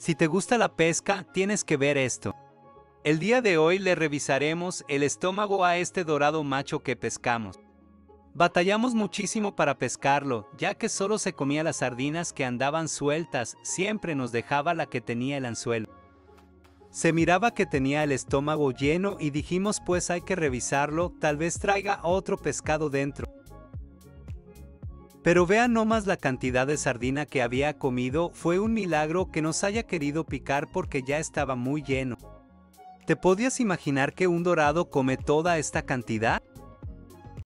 Si te gusta la pesca, tienes que ver esto. El día de hoy le revisaremos el estómago a este dorado macho que pescamos. Batallamos muchísimo para pescarlo, ya que solo se comía las sardinas que andaban sueltas, siempre nos dejaba la que tenía el anzuelo. Se miraba que tenía el estómago lleno y dijimos, pues hay que revisarlo, tal vez traiga otro pescado dentro. Pero vean nomás la cantidad de sardina que había comido, fue un milagro que nos haya querido picar porque ya estaba muy lleno. ¿Te podías imaginar que un dorado come toda esta cantidad?